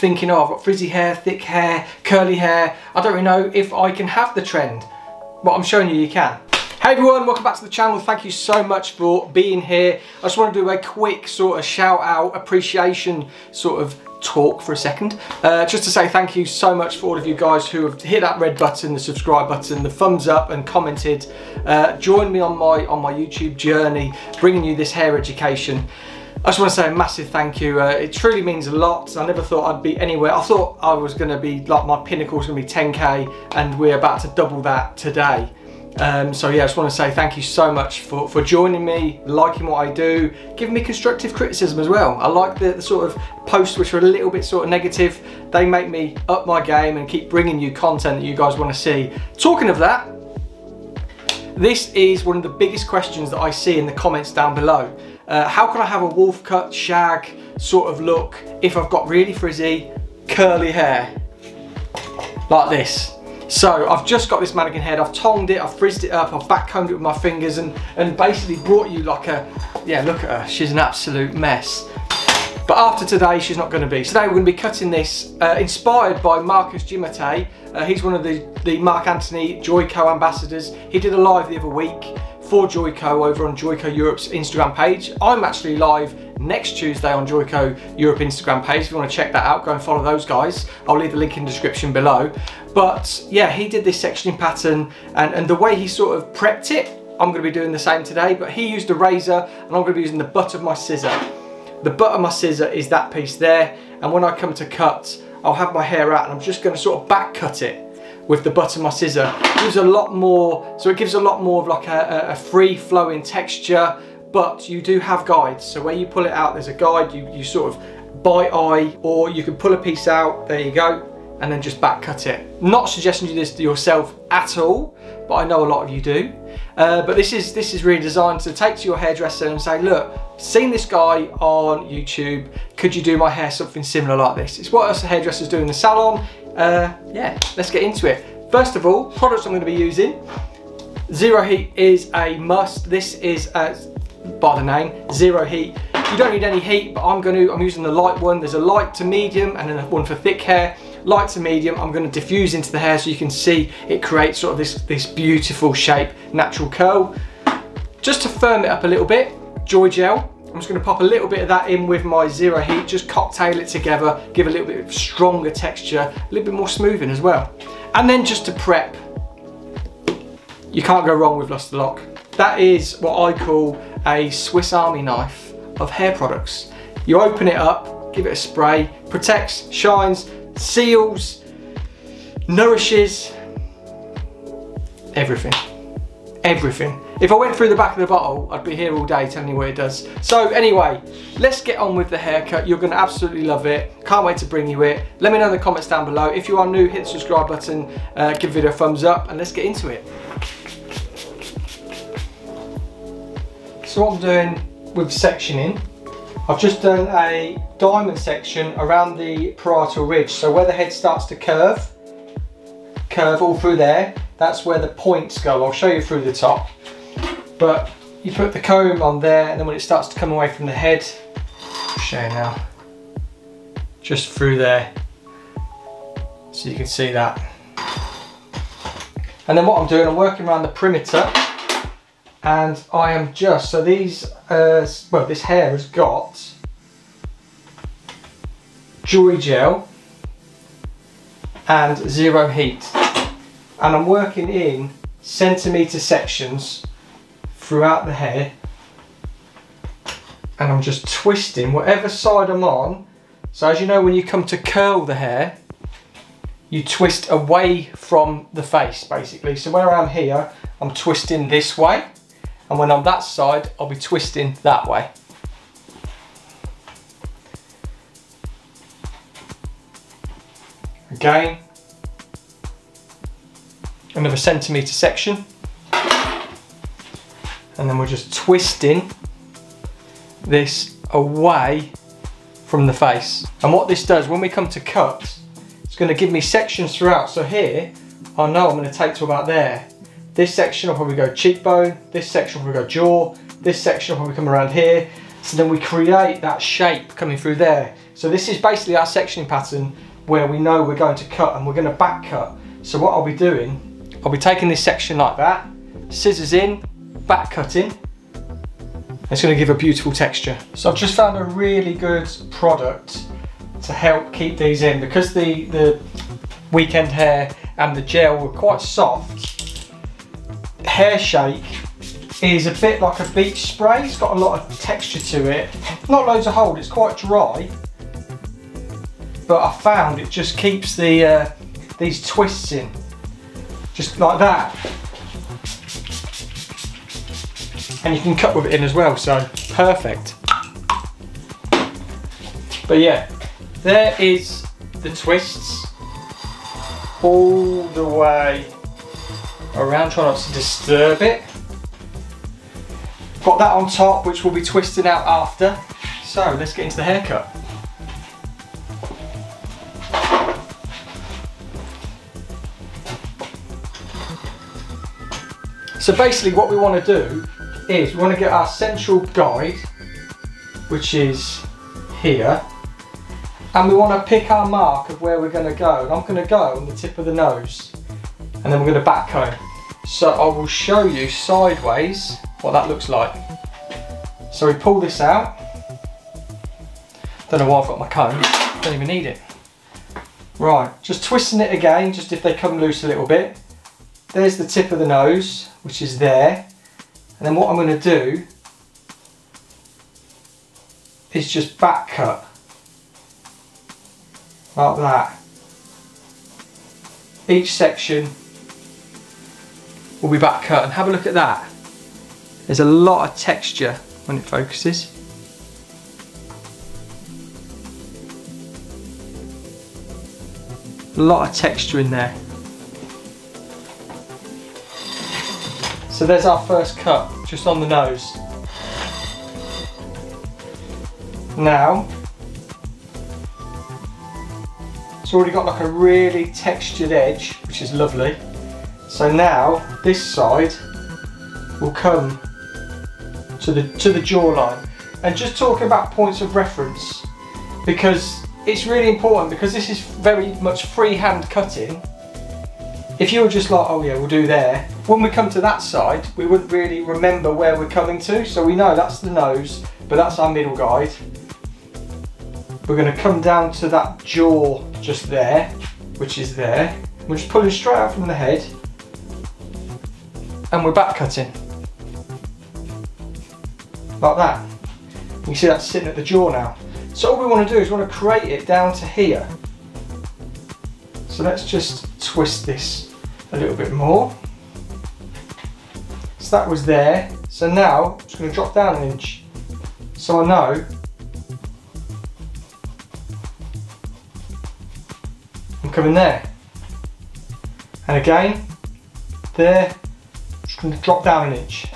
thinking, oh, I've got frizzy hair, thick hair, curly hair, I don't really know if I can have the trend. But I'm showing you can. Hey everyone, welcome back to the channel. Thank you so much for being here. I just want to do a quick sort of shout out, appreciation sort of talk for a second, just to say thank you so much for all of you guys who have hit that red button, the subscribe button, the thumbs up, and commented. Join me on my YouTube journey, bringing you this hair education. I just want to say a massive thank you. It truly means a lot. I never thought I'd be anywhere. I thought I was going to be like my pinnacle was going to be 10K, and we're about to double that today. So yeah, I just want to say thank you so much for joining me, liking what I do, giving me constructive criticism as well. I like the sort of posts which are a little bit sort of negative. They make me up my game and keep bringing you content that you guys want to see. Talking of that, this is one of the biggest questions that I see in the comments down below. How can I have a wolf cut, shag sort of look if I've got really frizzy, curly hair like this? So I've just got this mannequin head, I've tongued it, I've frizzed it up, I've backcombed it with my fingers, and basically brought you like a, yeah, look at her, she's an absolute mess. But after today, she's not going to be. Today we're going to be cutting this, inspired by Marcus Gimate. He's one of the Mark Anthony Joico ambassadors. He did a live the other week for Joico over on Joico Europe's Instagram page. I'm actually live next Tuesday on Joico Europe Instagram page. If you want to check that out, go and follow those guys. I'll leave the link in the description below. But yeah, he did this sectioning pattern, and the way he sort of prepped it, I'm going to be doing the same today, but he used a razor and I'm going to be using the butt of my scissor. The butt of my scissor is that piece there, and when I come to cut, I'll have my hair out and I'm just going to sort of back cut it with the butt of my scissor. It gives a lot more, so it gives a lot more of like a free flowing texture, but you do have guides. So where you pull it out, there's a guide, you sort of by eye, or you can pull a piece out, there you go, and then just back cut it. Not suggesting you do this to yourself at all, but I know a lot of you do. But this is really designed to take to your hairdresser and say, look, seen this guy on YouTube, could you do my hair something similar like this? It's what us hairdressers do in the salon. Yeah, let's get into it. First of all, products I'm going to be using. Zero Heat is a must. This is, by the name, Zero Heat. You don't need any heat, but I'm using the light one. There's a light to medium and then one for thick hair. Light to medium, I'm going to diffuse into the hair so you can see it creates sort of this beautiful shape, natural curl. Just to firm it up a little bit, Joy Gel. I'm just going to pop a little bit of that in with my Zero Heat, just cocktail it together, give a little bit of stronger texture, a little bit more smoothing as well. And then just to prep, you can't go wrong with Luster Lock. That is what I call a Swiss Army knife of hair products. You open it up, give it a spray, protects, shines, seals, nourishes, everything. If I went through the back of the bottle, I'd be here all day telling you what it does. So anyway, let's get on with the haircut. You're going to absolutely love it. Can't wait to bring you it. Let me know in the comments down below. If you are new, hit the subscribe button, give the video a thumbs up, and let's get into it. So what I'm doing with sectioning, I've just done a diamond section around the parietal ridge. So where the head starts to curve all through there, that's where the points go. I'll show you through the top. But you put the comb on there, and then when it starts to come away from the head, I'll show you now, just through there. So you can see that. And then what I'm doing, I'm working around the perimeter. And I am just, so these, well, this hair has got Joy Gel and Zero Heat. And I'm working in centimetre sections throughout the hair. And I'm just twisting whatever side I'm on. So as you know, when you come to curl the hair, you twist away from the face, basically. So where I'm here, I'm twisting this way. And when I'm that side, I'll be twisting that way. Again, another centimetre section. And then we're just twisting this away from the face. And what this does, when we come to cut, it's going to give me sections throughout. So here, I know I'm going to take to about there. This section will probably go cheekbone, this section will probably go jaw, this section will probably come around here, So then we create that shape coming through there. So this is basically our sectioning pattern where we know we're going to cut and we're going to back cut. So what I'll be doing, I'll be taking this section like that, scissors in, back cutting. It's going to give a beautiful texture. So I've just found a really good product to help keep these in, because the weekend hair and the gel were quite soft. Hair shake is a bit like a beach spray. It's got a lot of texture to it. Not loads of hold, it's quite dry. But I found it just keeps the these twists in, just like that. And you can cut with it in as well, so perfect. But yeah, there is the twists all the way around. Try not to disturb it. Got that on top, which we'll be twisting out after. So let's get into the haircut. So basically what we want to do is we want to get our central guide, which is here, and we want to pick our mark of where we're going to go. And I'm going to go on the tip of the nose, and then we're going to back comb. So I will show you sideways what that looks like. So we pull this out. Don't know why I've got my comb, don't even need it. Right, just twisting it again, just if they come loose a little bit. There's the tip of the nose, which is there. And then what I'm going to do is just back cut, like that. Each section will be back cut, and have a look at that. There's a lot of texture when it focuses. A lot of texture in there. So there's our first cut, just on the nose. Now, it's already got like a really textured edge, which is lovely. So now, this side will come to the jawline. And just talking about points of reference, because it's really important, because this is very much freehand cutting. If you were just like, oh yeah, we'll do there, when we come to that side, we wouldn't really remember where we're coming to. So we know that's the nose, but that's our middle guide. We're going to come down to that jaw just there, which is there. We're just pulling straight out from the head, and we're back cutting. Like that. You can see that's sitting at the jaw now. So all we want to do is we want to create it down to here. So let's just twist this a little bit more. So that was there. So now I'm just going to drop down an inch. So I know I'm coming there. And again, there, I'm just going to drop down an inch.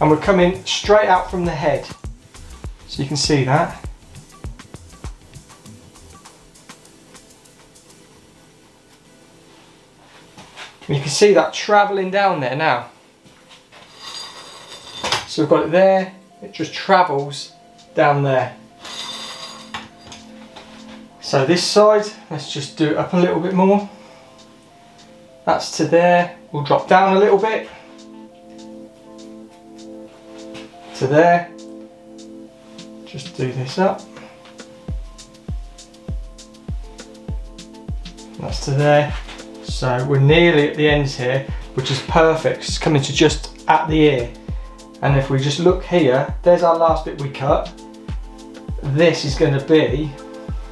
And we're coming straight out from the head. So you can see that. And you can see that travelling down there now. So we've got it there, it just travels down there. So this side, let's just do it up a little bit more. That's to there, we'll drop down a little bit. To there, just do this up. That's to there. So we're nearly at the ends here, which is perfect. It's coming to just at the ear. And if we just look here, there's our last bit we cut. This is going to be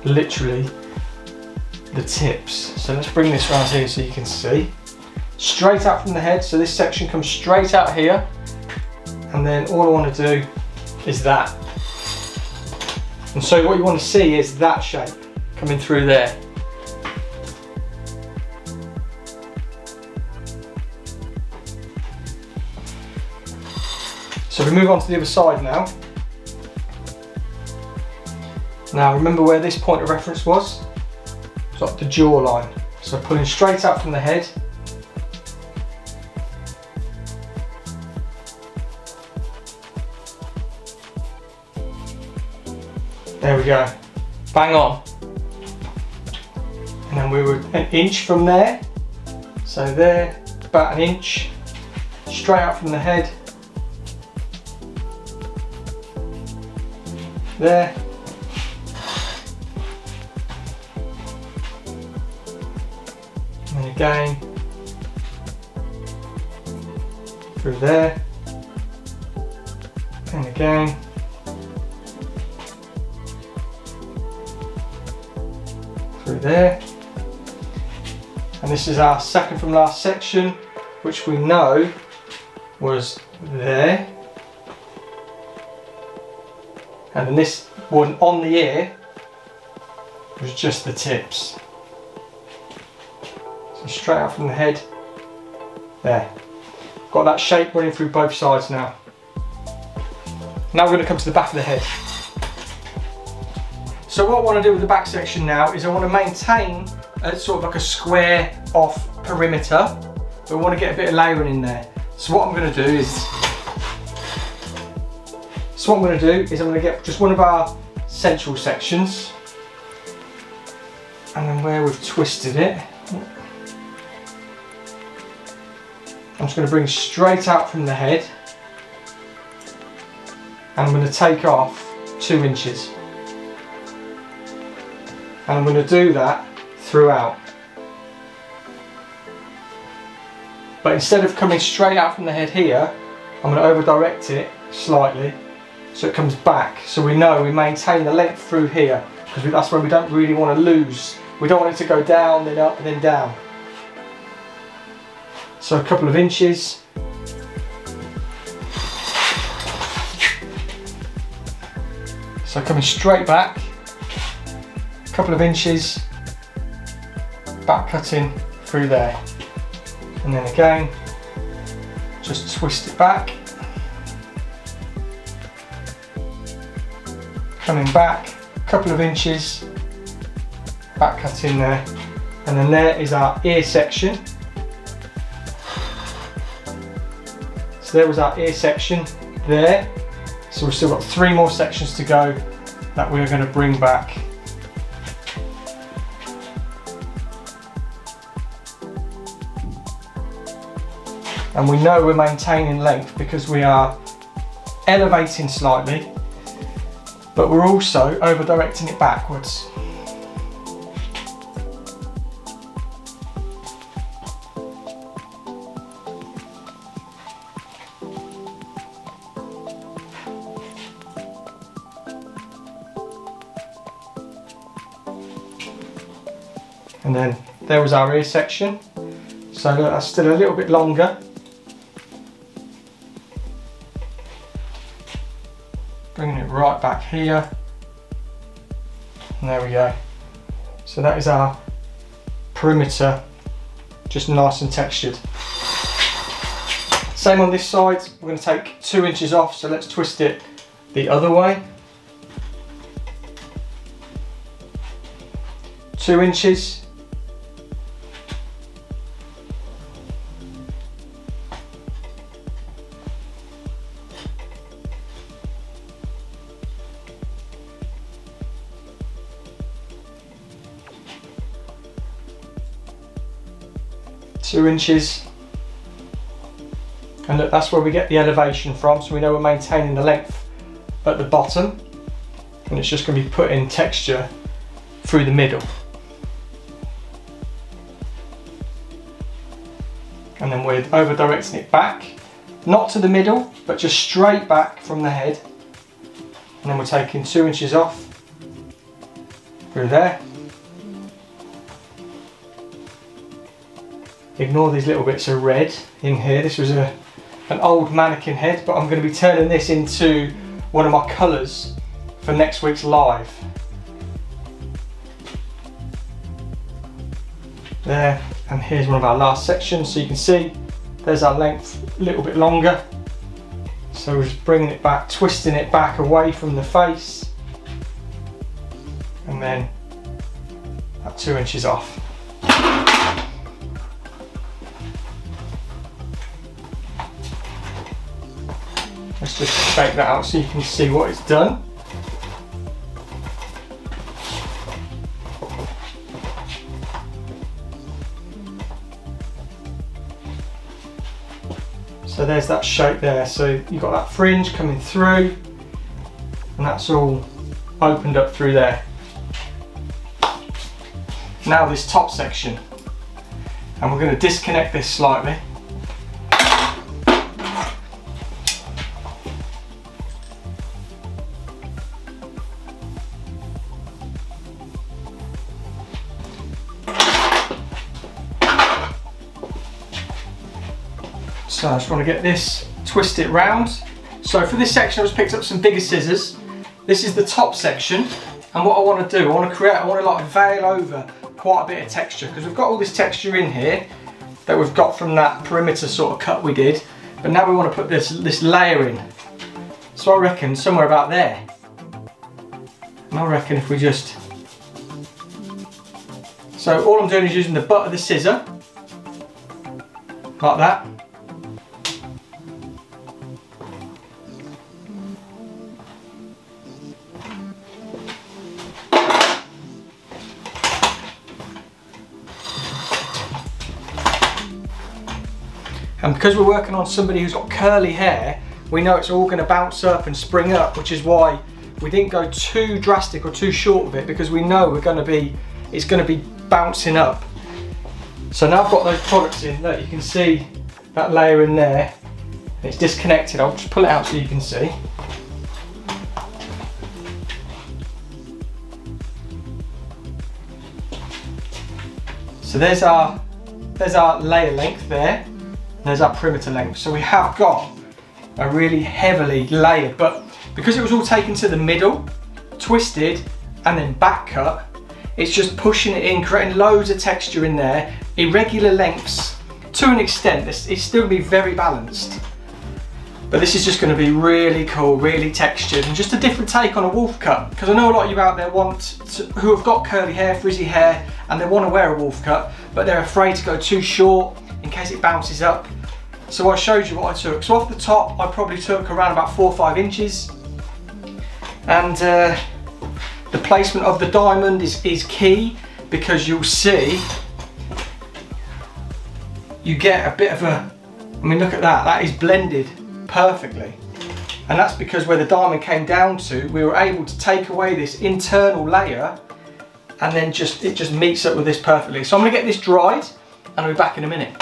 literally the tips. So let's bring this round here so you can see. Straight out from the head. So this section comes straight out here. And then all I want to do is that. And so what you want to see is that shape coming through there. So we move on to the other side now. Now remember where this point of reference was? It's up the jawline. So pulling straight out from the head. There we go. Bang on. And then we were an inch from there. So there, about an inch. Straight out from the head. There. And again. Through there. And again. Through there. And this is our second from last section, which we know was there. And then this one on the ear was just the tips. So straight out from the head, there. Got that shape running through both sides now. Now we're going to come to the back of the head. So what I want to do with the back section now is I want to maintain a sort of like a square off perimeter, but we want to get a bit of layering in there. So what I'm going to do is, I'm going to get just one of our central sections, and then where we've twisted it, I'm just going to bring straight out from the head, and I'm going to take off 2 inches. And I'm going to do that throughout. But instead of coming straight out from the head here, I'm going to over direct it slightly so it comes back. So we know we maintain the length through here, because that's where we don't really want to lose. We don't want it to go down, then up, and then down. So a couple of inches. So coming straight back, a couple of inches, back cutting through there. And then again, just twist it back. Coming back, a couple of inches, back cutting there. And then there is our ear section. So there was our ear section there. So we've still got 3 more sections to go that we're going to bring back. And we know we're maintaining length because we are elevating slightly, but we're also over directing it backwards. And then there was our ear section. So that's still a little bit longer. Bringing it right back here. And there we go. So that is our perimeter, just nice and textured. Same on this side, we're going to take 2 inches off, so let's twist it the other way. 2 inches. 2 inches, and look, that's where we get the elevation from, so we know we're maintaining the length at the bottom, and it's just going to be put in texture through the middle. And then we're over directing it back, not to the middle, but just straight back from the head. And then we're taking 2 inches off through there. Ignore these little bits of red in here. This was an old mannequin head, but I'm going to be turning this into one of my colours for next week's live. There, and here's one of our last sections. So you can see there's our length a little bit longer. So we're just bringing it back, twisting it back away from the face. And then that 2 inches off. Let's just shake that out so you can see what it's done. So there's that shape there. So you've got that fringe coming through, and that's all opened up through there. Now this top section, and we're going to disconnect this slightly. So I just want to get this, twist it round. So for this section, I just picked up some bigger scissors. This is the top section, and what I want to do, I want to like veil over quite a bit of texture, because we've got all this texture in here that we've got from that perimeter sort of cut we did, but now we want to put this layer in. So I reckon somewhere about there. And I reckon if we just, so all I'm doing is using the butt of the scissor like that, and because we're working on somebody who's got curly hair, we know it's all going to bounce up and spring up, which is why we didn't go too drastic or too short of it, because we know we're going to be, it's going to be bouncing up. So now I've got those products in, look, you can see that layer in there, and it's disconnected. I'll just pull it out so you can see. So there's our layer length there. There's our perimeter length, so we have got a really heavily layered, but because it was all taken to the middle, twisted and then back cut, it's just pushing it in, creating loads of texture in there, irregular lengths to an extent. It's still going to be very balanced, but this is just going to be really cool, really textured, and just a different take on a wolf cut, because I know a lot of you out there who have got curly hair, frizzy hair, and they want to wear a wolf cut, but they're afraid to go too short in case it bounces up. So I showed you what I took. So off the top, I probably took around about 4 or 5 inches. And the placement of the diamond is key, because you'll see, you get a bit of a, I mean, look at that, that is blended perfectly. And that's because where the diamond came down to, we were able to take away this internal layer, and then just, it just meets up with this perfectly. So I'm gonna get this dried, and I'll be back in a minute.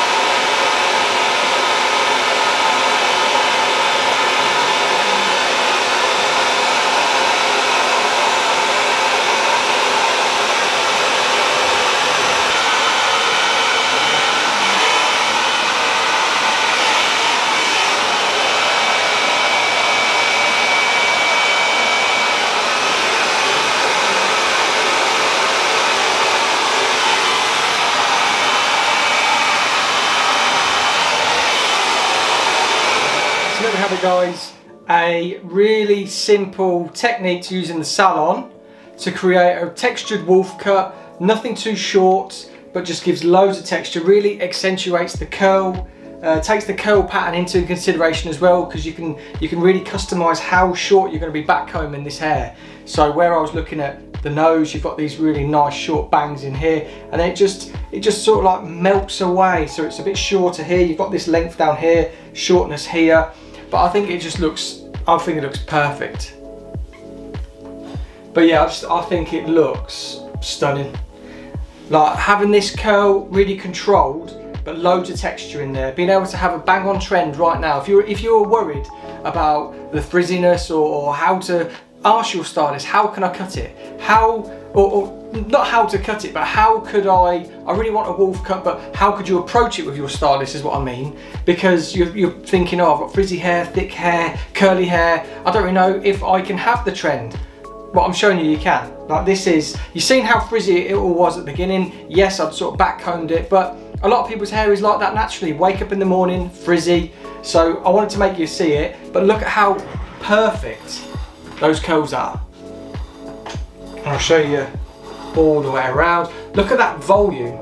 Guys, a really simple technique to use in the salon to create a textured wolf cut, nothing too short, but just gives loads of texture, really accentuates the curl, takes the curl pattern into consideration as well, because you can really customize how short you're going to be backcombing this hair. So where I was looking at the nose, you've got these really nice short bangs in here, and then it just sort of like melts away, so it's a bit shorter here, you've got this length down here, shortness here. But I think it just looks, I think it looks perfect. But yeah, I think it looks stunning. Like having this curl really controlled, but loads of texture in there. Being able to have a bang on trend right now. If you're worried about the frizziness or how to ask your stylist, how can I cut it? Not how to cut it, but how could I really want a wolf cut, but how could you approach it with your stylist is what I mean. Because you're thinking, oh, I've got frizzy hair, thick hair, curly hair, I don't really know if I can have the trend. Well, I'm showing you, you can. Like this is, you've seen how frizzy it all was at the beginning. Yes, I've sort of backcombed it, but a lot of people's hair is like that naturally. Wake up in the morning, frizzy. So I wanted to make you see it, but look at how perfect those curls are. And I'll show you all the way around. Look at that volume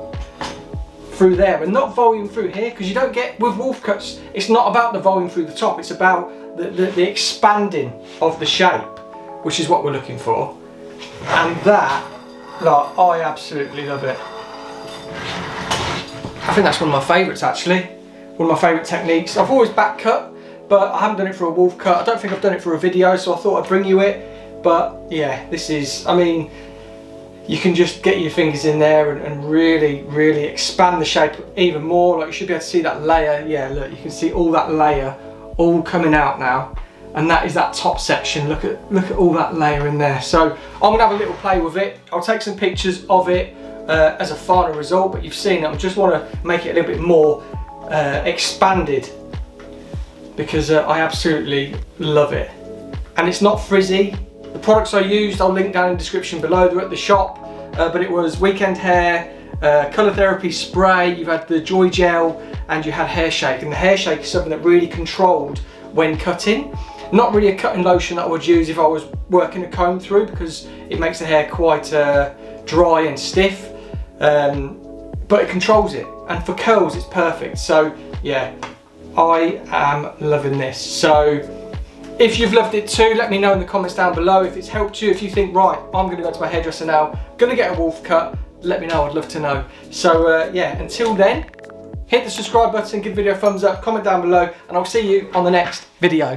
through there, but not volume through here, because you don't get with wolf cuts, it's not about the volume through the top, it's about the expanding of the shape, which is what we're looking for. And that, like, I absolutely love it. I think that's one of my favourites actually. One of my favourite techniques. I've always back cut, but I haven't done it for a wolf cut. I don't think I've done it for a video, so I thought I'd bring you it. But yeah, this is, I mean, you can just get your fingers in there and really expand the shape even more. Like, you should be able to see that layer. Yeah, look, you can see all that layer all coming out now. And that is that top section. Look at all that layer in there. So I'm gonna have a little play with it. I'll take some pictures of it as a final result, but you've seen it. I just wanna make it a little bit more expanded, because I absolutely love it. And it's not frizzy. The products I used, I'll link down in the description below. They're at the shop, but it was Weekend Hair, Colour Therapy Spray, you've had the Joy Gel, and you had Hair Shake. And the Hair Shake is something that really controlled when cutting. Not really a cutting lotion that I would use if I was working a comb through, because it makes the hair quite dry and stiff, but it controls it. And for curls, it's perfect. So yeah, I am loving this. So if you've loved it too, let me know in the comments down below if it's helped you. If you think, right, I'm gonna go to my hairdresser now, gonna get a wolf cut, let me know, I'd love to know. So yeah, until then, hit the subscribe button, give the video a thumbs up, comment down below, and I'll see you on the next video.